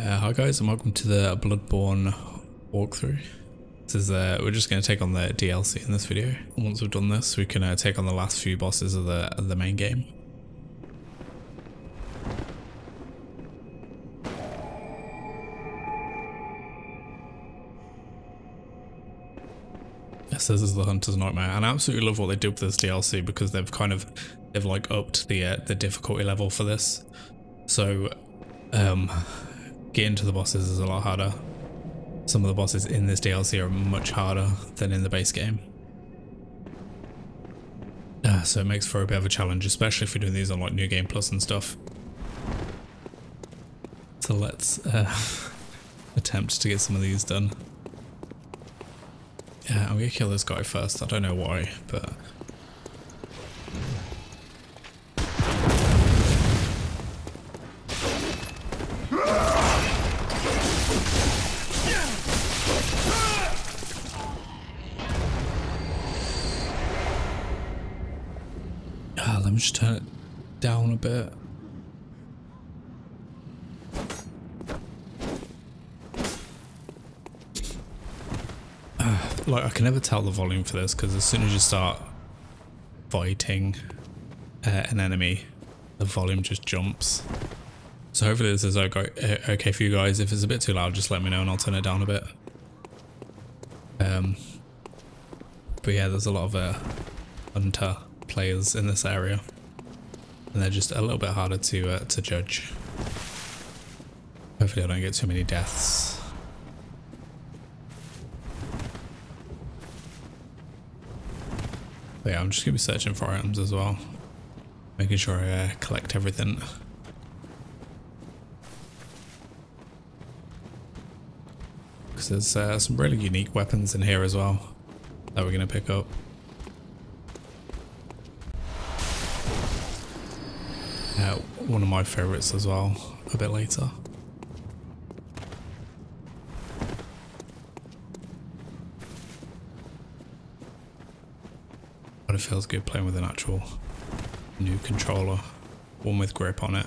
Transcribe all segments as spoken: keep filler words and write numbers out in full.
Uh, hi guys and welcome to the Bloodborne walkthrough. This is uh, we're just going to take on the D L C in this video. Once we've done this, we can uh, take on the last few bosses of the of the main game. Yes, this is the Hunter's Nightmare, and I absolutely love what they did with this D L C because they've kind of they've like upped the uh, the difficulty level for this. So, um. Getting to the bosses is a lot harder. Some of the bosses in this D L C are much harder than in the base game. Uh, so it makes for a bit of a challenge, especially if you're doing these on like New Game Plus and stuff. So let's uh, attempt to get some of these done. Yeah, I'm gonna kill this guy first, I don't know why, but... Just turn it down a bit. Uh, like I can never tell the volume for this because as soon as you start fighting uh, an enemy, the volume just jumps. So hopefully this is okay, okay for you guys. If it's a bit too loud, just let me know and I'll turn it down a bit. Um, but yeah, there's a lot of uh, hunter players in this area, and they're just a little bit harder to uh, to judge. Hopefully I don't get too many deaths. But yeah, I'm just gonna be searching for items as well, making sure I uh, collect everything. Because there's uh, some really unique weapons in here as well that we're gonna pick up. Uh, one of my favourites as well, a bit later. But it feels good playing with an actual new controller, one with grip on it.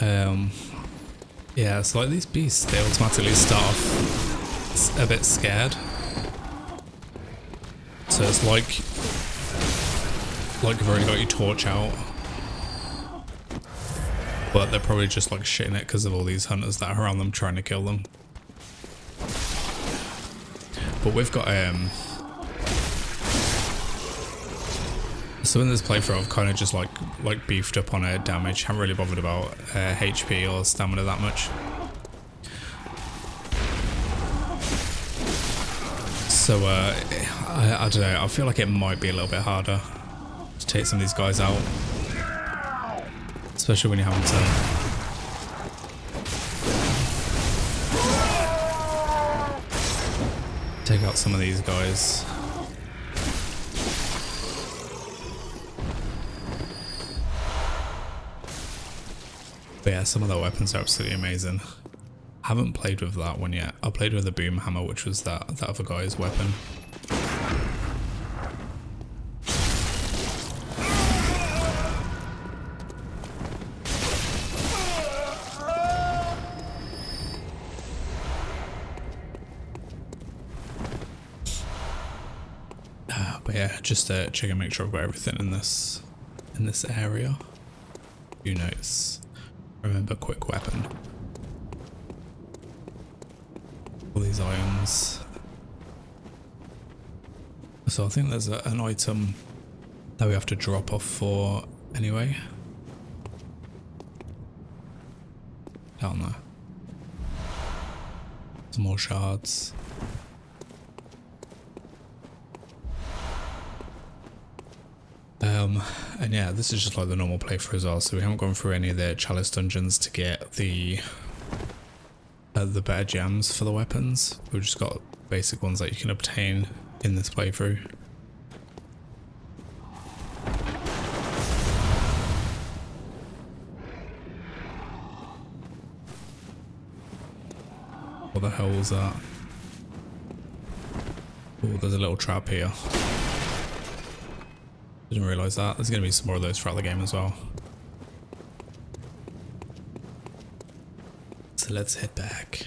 Um, yeah, so like these beasts, they automatically start off a bit scared. So it's like, like you've already got your torch out, but they're probably just like shitting it because of all these hunters that are around them trying to kill them. But we've got, um, so in this playthrough I've kind of just like like beefed up on uh, damage, haven't really bothered about uh, H P or stamina that much. So uh, I, I don't know, I feel like it might be a little bit harder to take some of these guys out, especially when you haven't done. Take out some of these guys. But yeah, some of the weapons are absolutely amazing. I haven't played with that one yet. I played with the boom hammer, which was that, that other guy's weapon. yeah, just uh, check and make sure I've got everything in this in this area. Few notes. Remember quick weapon. All these items. So I think there's a, an item that we have to drop off for anyway. Down there. Some more shards. Um, and yeah, this is just like the normal playthrough as well, so we haven't gone through any of the chalice dungeons to get the uh, the better gems for the weapons. We've just got basic ones that you can obtain in this playthrough. What the hell was that? Oh, there's a little trap here. Didn't realise that. There's going to be some more of those throughout the game as well. So let's head back.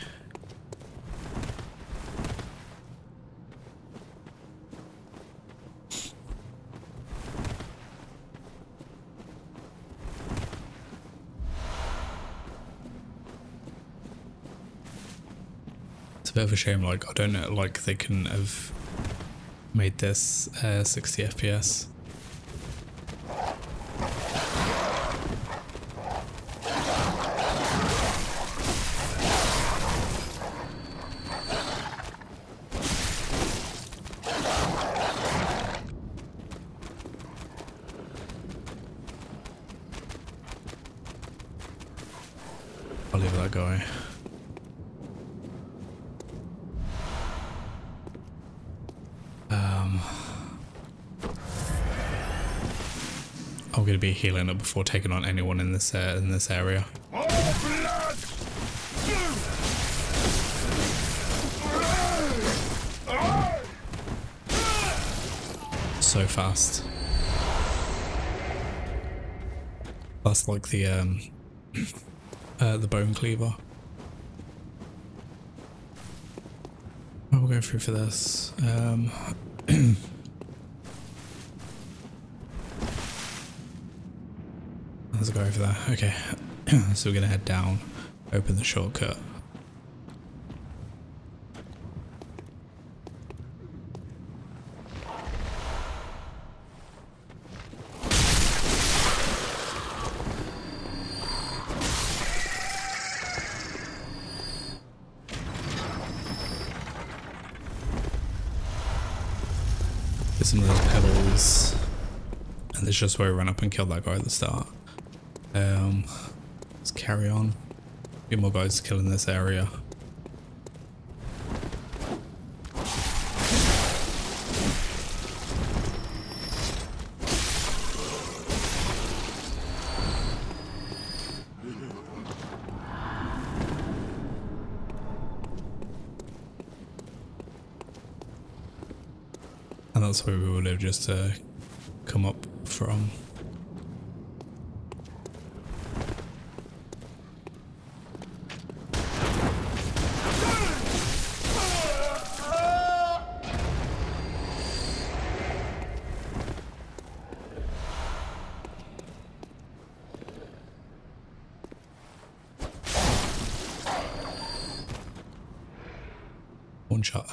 It's a bit of a shame, like, I don't know, like, they couldn't have made this uh, sixty F P S. Be healing up before taking on anyone in this uh, in this area. More blood! So fast. That's like the um, uh, the bone cleaver. Oh, we'll go through for this. Um, Let's go over there. Okay, so we're gonna head down, open the shortcut. Get some of those pebbles, and this is just where we ran up and killed that guy at the start. Um, let's carry on. A few more guys to kill in this area. And that's where we would have just uh, come up from.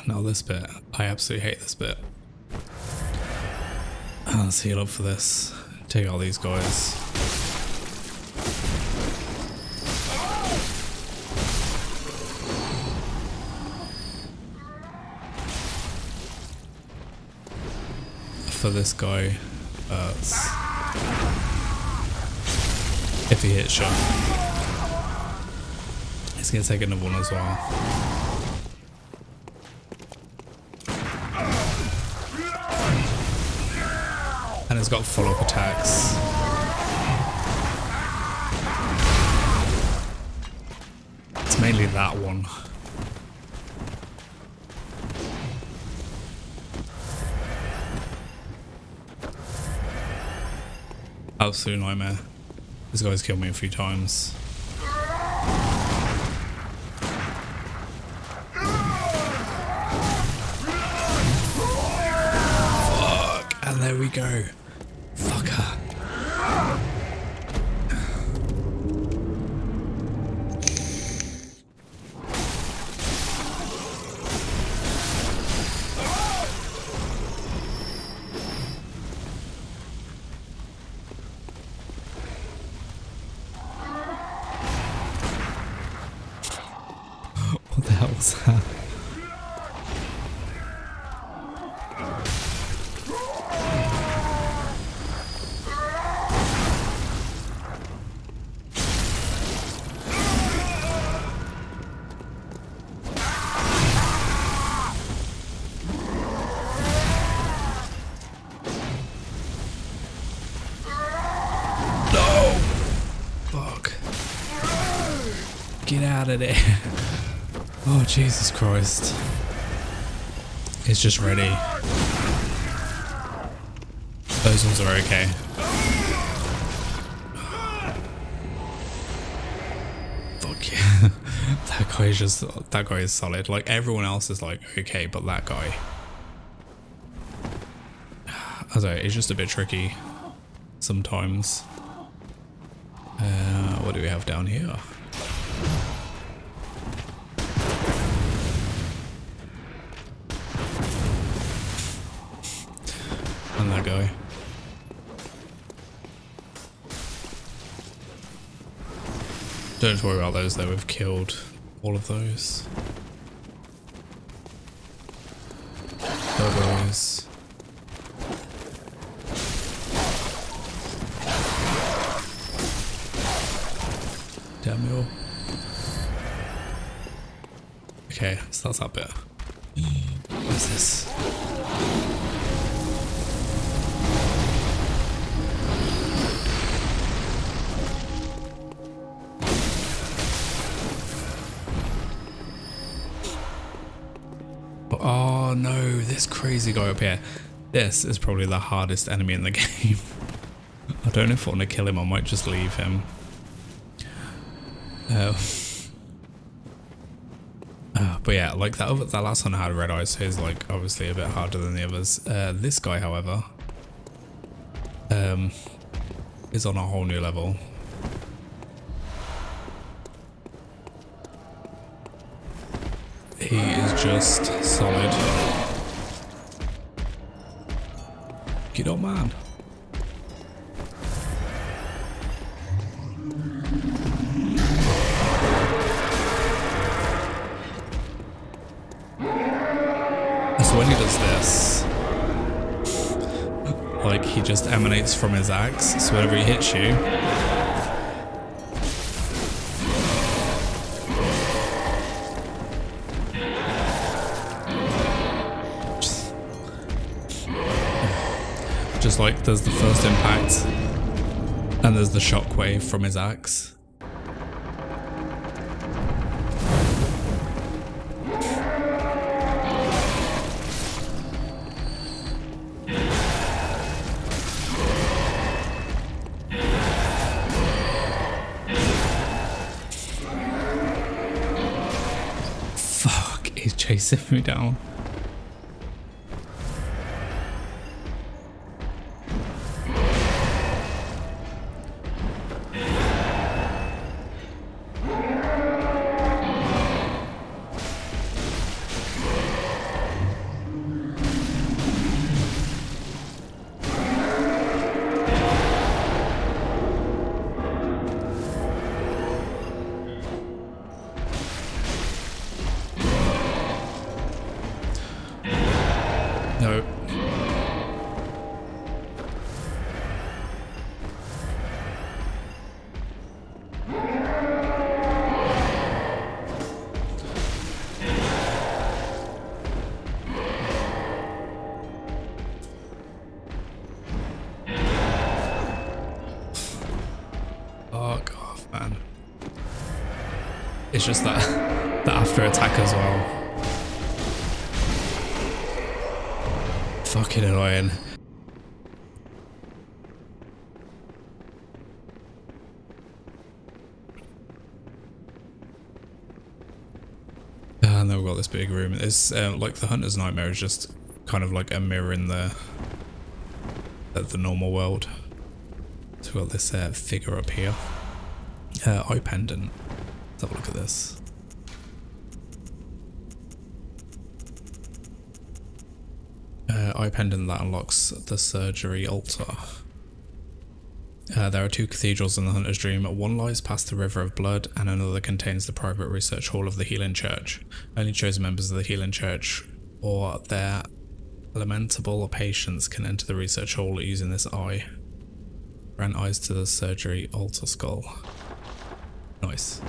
Now this bit, I absolutely hate this bit. Let's heal up for this. Take all these guys. For this guy, hurts. If he hits you, he's gonna take another one as well. And it's got follow-up attacks. It's mainly that one. Absolute nightmare. This guy's killed me a few times. we go. Fucker. What the hell was that? Of there. Oh, Jesus Christ. It's just ready. Those ones are okay. Fuck yeah. That guy is just, that guy is solid. Like, everyone else is like, okay, but that guy. I don't know, it's just a bit tricky sometimes. Uh, what do we have down here? That guy. Don't worry about those though, we've killed all of those. Those. Damn you all. Okay, so that's that bit. What's this? Oh no, this crazy guy up here. This is probably the hardest enemy in the game. I don't know if I want to kill him, I might just leave him. Uh, uh, but yeah, like that, that last one had red eyes, so he's like obviously a bit harder than the others. Uh, this guy, however, um, is on a whole new level. He is just solid. Get up, man. So when he does this, like he just emanates from his axe, so whenever he hits you, just like there's the first impact and there's the shockwave from his axe. Fuck, he's chasing me down. It's just that, that after attack as well. Fucking annoying. And then we've got this big room. It's uh, like the Hunter's Nightmare is just kind of like a mirror in the at the normal world. So we've got this uh, figure up here. Uh, eye pendant. Let's have a look at this. Uh, eye pendant that unlocks the surgery altar. Uh, there are two cathedrals in the Hunter's Dream. One lies past the River of Blood and another contains the private research hall of the Healing Church. Only chosen members of the Healing Church or their lamentable patients can enter the research hall using this eye. Grant eyes to the surgery altar skull. Nice.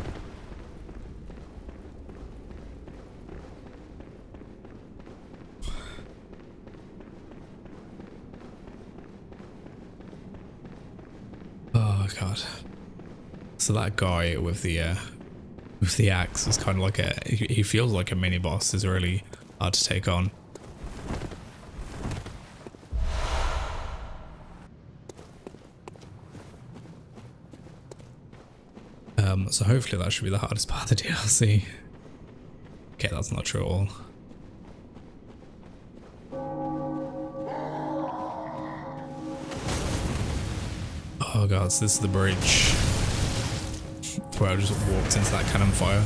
Oh god. So that guy with the uh, with the axe is kind of like a. He feels like a mini boss. Is really hard to take on. Um, so hopefully that should be the hardest part of the D L C. Okay, that's not true at all. Oh god, so this is the bridge. That's where I just walked into that cannon fire.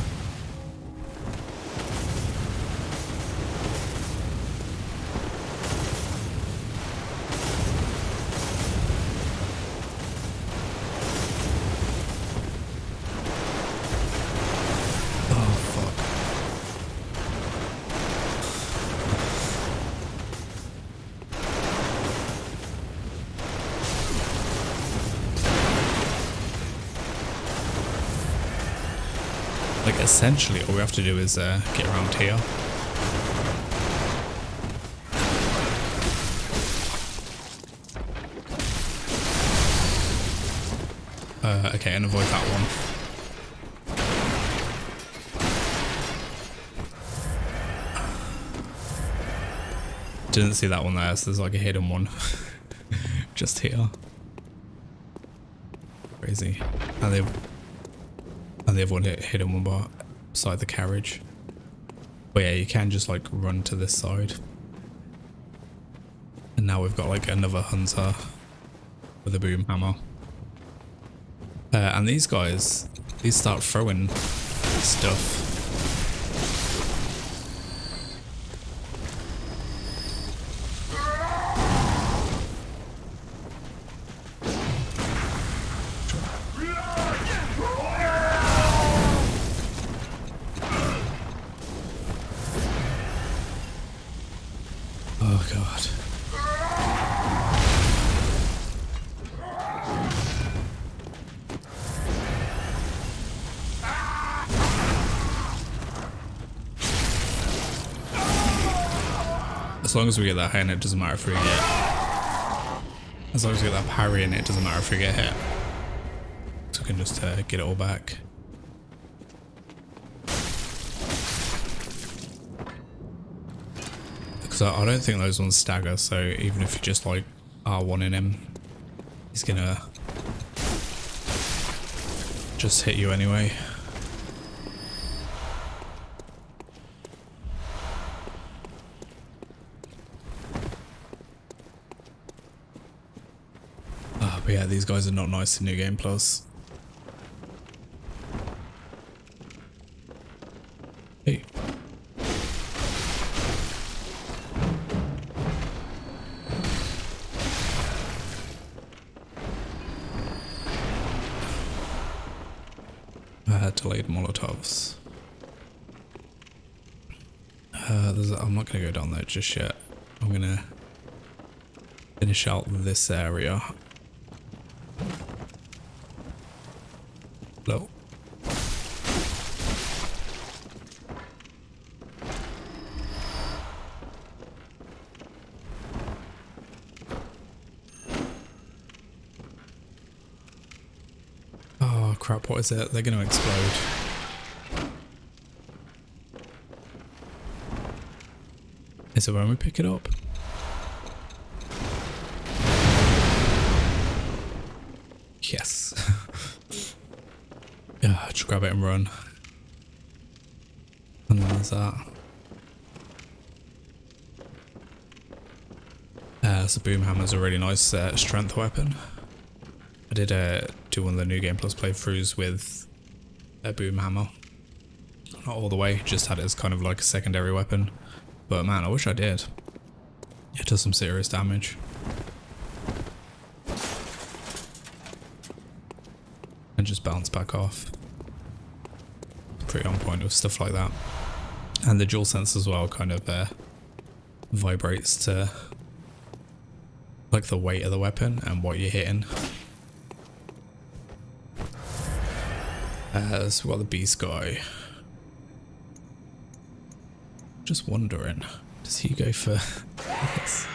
Essentially, all we have to do is uh, get around here. Uh, okay, and avoid that one. Didn't see that one there, so there's like a hidden one. Just here. Crazy. And they and the other one hit hidden one bar. Side the carriage. But yeah, you can just like run to this side. And now we've got like another hunter with a boom hammer. Uh, and these guys, these start throwing stuff. As long as we get that hit in, it doesn't matter if we get hit. As long as we get that parry in, it doesn't matter if we get hit. So we can just uh, get it all back. Because I, I don't think those ones stagger, so even if you just like R one in him, he's gonna just hit you anyway. But yeah, these guys are not nice in New Game Plus. Hey. I had delayed Molotovs. Uh, there's, I'm not going to go down there just yet. I'm going to finish out this area. Hello. Oh crap, what is it? They're going to explode. Is it when we pick it up? Yes. Yeah, just grab it and run. And there's that. Uh, Uh, so boom hammer is a really nice uh, strength weapon. I did uh, do one of the New Game Plus playthroughs with a boom hammer. Not all the way, just had it as kind of like a secondary weapon. But man, I wish I did. It does some serious damage. And just bounce back off. Pretty on point with stuff like that. And the dual sense as well kind of uh, vibrates to like the weight of the weapon and what you're hitting. Uh, so we got the beast guy. Just wondering, does he go for this?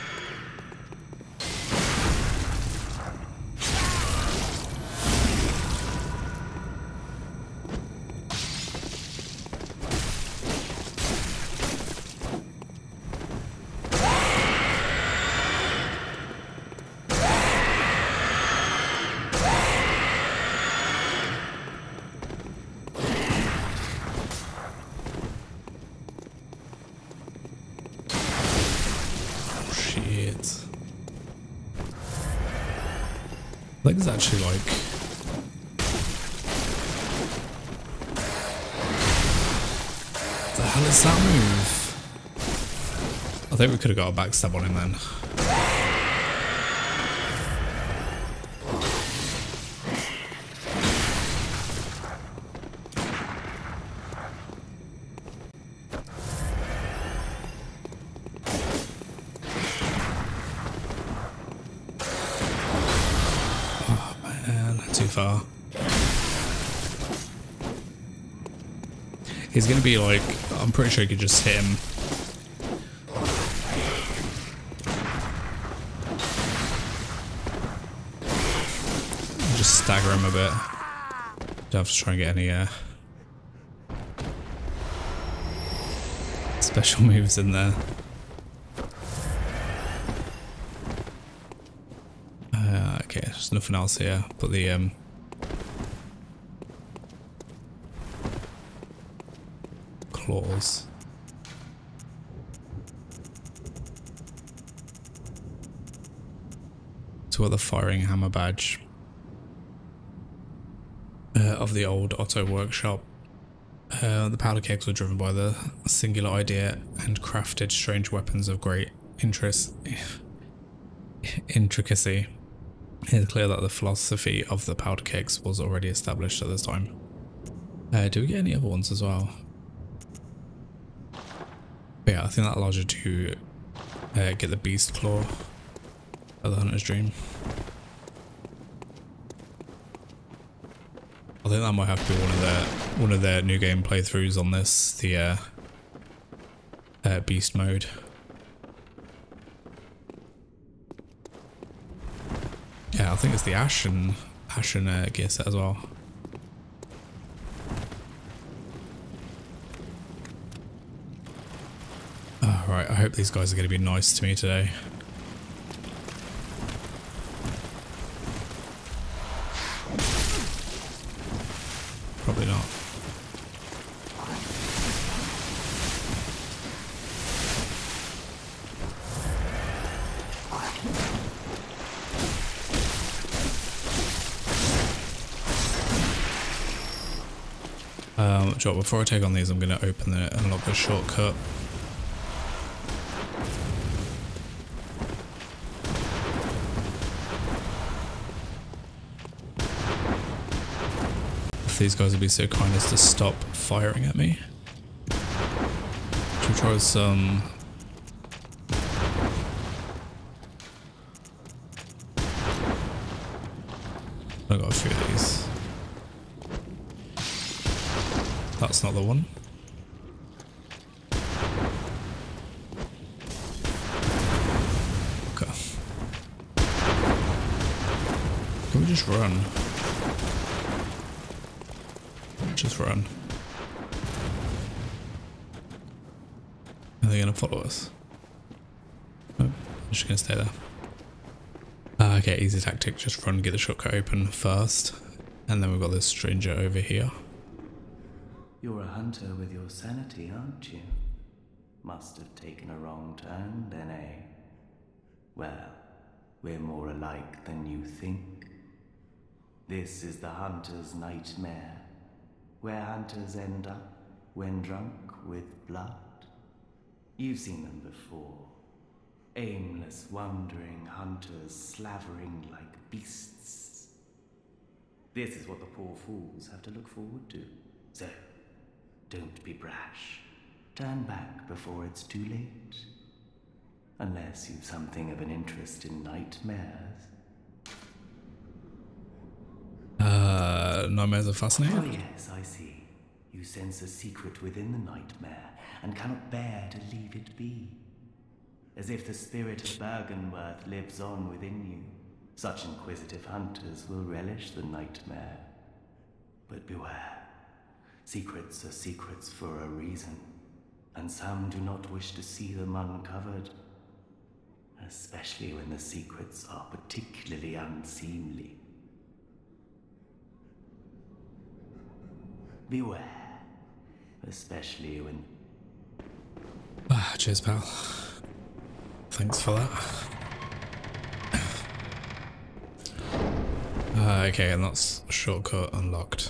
Leg is actually like the hell is that move? I think we could have got a backstab on him then. Far. He's gonna be like, I'm pretty sure you could just hit him. Just stagger him a bit. Don't have to try and get any uh, special moves in there. Uh, okay, there's nothing else here but the um, claws. So what the firing hammer badge uh, of the old Otto workshop. Uh, the powder kegs were driven by the singular idea and crafted strange weapons of great interest intricacy. It is clear that the philosophy of the powder kegs was already established at this time. Uh, do we get any other ones as well? But yeah, I think that allows you to uh, get the Beast Claw of the Hunter's Dream. I think that might have to be one of their one of their new game playthroughs on this, the uh, uh, Beast mode. Yeah, I think it's the Ashen, Ashen uh, gear set as well. Oh, right, I hope these guys are going to be nice to me today. Probably not. Um, before I take on these, I'm going to open the unlock the shortcut. If these guys would be so kind as to stop firing at me. Should try some. I got a few of these. That's not the one. Okay. Can we just run? Just run. Are they gonna follow us? Nope. I'm just gonna stay there. Uh, okay, easy tactic. Just run, get the shortcut open first. And then we've got this stranger over here. You're a hunter with your sanity, aren't you? Must have taken a wrong turn, then, eh? Well, we're more alike than you think. This is the Hunter's Nightmare, where hunters end up when drunk with blood. You've seen them before. Aimless, wandering hunters slavering like beasts. This is what the poor fools have to look forward to. So, don't be brash. Turn back before it's too late. Unless you've something of an interest in nightmares. Uh, nightmares are fascinating. Oh yes, I see. You sense a secret within the nightmare and cannot bear to leave it be. As if the spirit of Bergenworth lives on within you. Such inquisitive hunters will relish the nightmare. But beware. Secrets are secrets for a reason, and some do not wish to see them uncovered. Especially when the secrets are particularly unseemly. Beware. Especially when... Ah, cheers, pal. Thanks for that. Uh, okay, and that's shortcut unlocked.